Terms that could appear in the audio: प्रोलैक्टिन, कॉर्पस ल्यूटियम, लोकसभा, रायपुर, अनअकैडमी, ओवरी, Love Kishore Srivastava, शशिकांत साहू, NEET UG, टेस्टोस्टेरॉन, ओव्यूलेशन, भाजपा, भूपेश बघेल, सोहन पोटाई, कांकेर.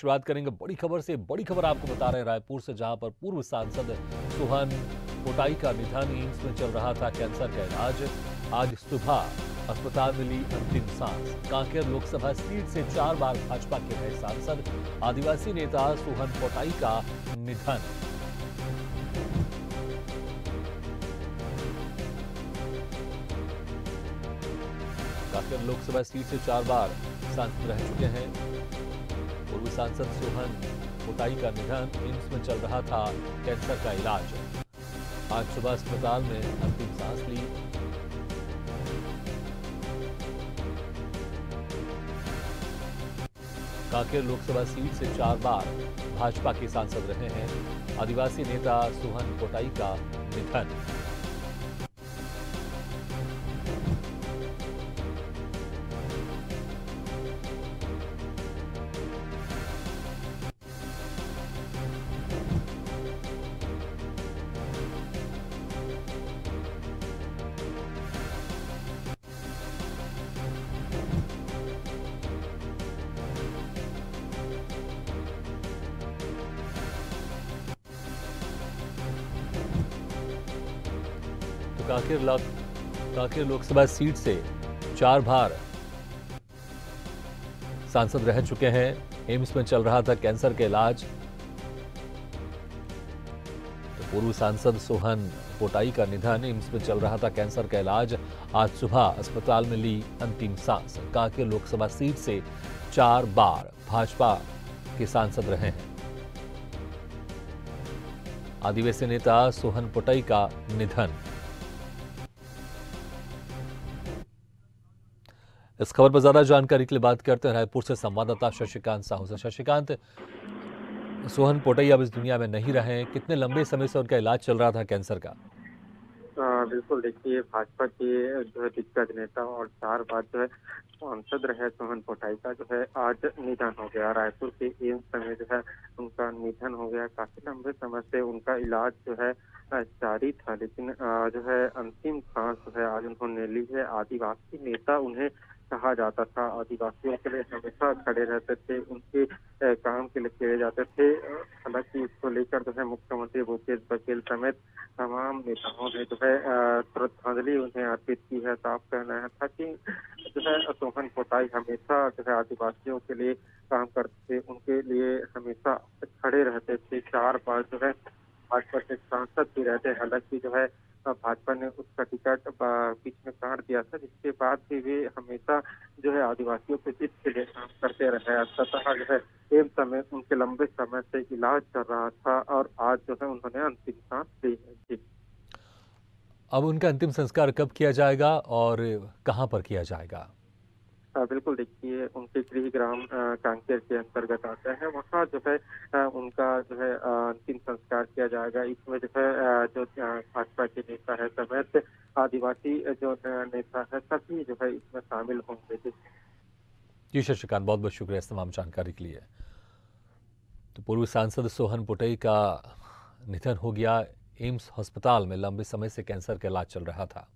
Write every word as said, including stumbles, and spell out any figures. शुरुआत करेंगे बड़ी खबर से। बड़ी खबर आपको बता रहे हैं रायपुर से, जहां पर पूर्व सांसद सोहन पोटाई का निधन। एम्स में चल रहा था कैंसर का इलाज। आज सुबह अस्पताल में ली अंतिम सांस। कांकेर लोकसभा सीट से चार बार भाजपा के रहे सांसद आदिवासी नेता सोहन पोटाई का निधन। कांकेर लोकसभा सीट से चार बार सांसद रह चुके हैं पूर्व सांसद सोहन पोटाई का निधन। एम्स में चल रहा था कैंसर का इलाज। आज सुबह अस्पताल में अंतिम सांस ली। कांकेर लोकसभा सीट से चार बार भाजपा के सांसद रहे हैं। आदिवासी नेता सोहन पोटाई का निधन। कांकेर लोक कांकेर लोकसभा सीट से चार बार सांसद रह चुके हैं। एम्स में चल रहा था कैंसर का इलाज। तो पूर्व सांसद सोहन पोटाई का निधन। एम्स में चल रहा था कैंसर का इलाज। आज सुबह अस्पताल में ली अंतिम सांस। कांकेर लोकसभा सीट से चार बार भाजपा के सांसद रहे हैं। आदिवासी नेता सोहन पोटाई का निधन। इस खबर पर ज्यादा जानकारी के लिए बात करते हैं रायपुर से संवाददाता शशिकांत साहू से। शशिकांत, सोहन पोटाई अब इस दुनिया में नहीं रहे, कितने लंबे समय से उनका इलाज चल रहा था कैंसर का? आ, बिल्कुल, देखिए भाजपा के जो है दिग्गज नेता और चार बार जो है सांसद रहे सोहन पोटाई का जो है आज निधन हो गया। रायपुर के एम्स में जो है उनका निधन हो गया। काफी लंबे समय से उनका इलाज जो है जारी था, लेकिन जो है अंतिम सांस जो है आज उन्होंने ली है। आदिवासी नेता उन्हें कहा जाता था, आदिवासियों के लिए हमेशा खड़े रहते थे, उनके काम के लिए किए जाते थे। हालांकि इसको लेकर जो है मुख्यमंत्री भूपेश बघेल समेत तमाम नेताओं ने जो है श्रद्धांजलि उन्हें अर्पित की है। साफ कहना था कि जो है सोहन पोटाई हमेशा जो है आदिवासियों के लिए काम करते थे, उनके लिए हमेशा खड़े रहते थे। चार बार जो है भाजपा के सांसद भी रहते। हालांकि जो है भाजपा ने उसका टिकट बीच में काट दिया था, जिसके बाद भी वे हमेशा जो है आदिवासियों के हित के लिए काम करते रहे। अस्पताल जो है एम्स में उनके लंबे समय से इलाज कर रहा था और आज जो है उन्होंने अंतिम सांस ली है। अब उनका अंतिम संस्कार कब किया जाएगा और कहाँ पर किया जाएगा? बिल्कुल, देखिए उनके गृह ग्राम कांकेर के अंतर्गत आता है, वहाँ जो है उनका जो है अंतिम संस्कार किया जाएगा। इसमें जो है जो भाजपा के नेता है समेत आदिवासी जो नेता है सभी जो है इसमें शामिल होंगे। जी शशिकांत, बहुत बहुत शुक्रिया इस तमाम जानकारी के लिए। तो पूर्व सांसद सोहन पोटाई का निधन हो गया। एम्स अस्पताल में लंबे समय से कैंसर का इलाज चल रहा था।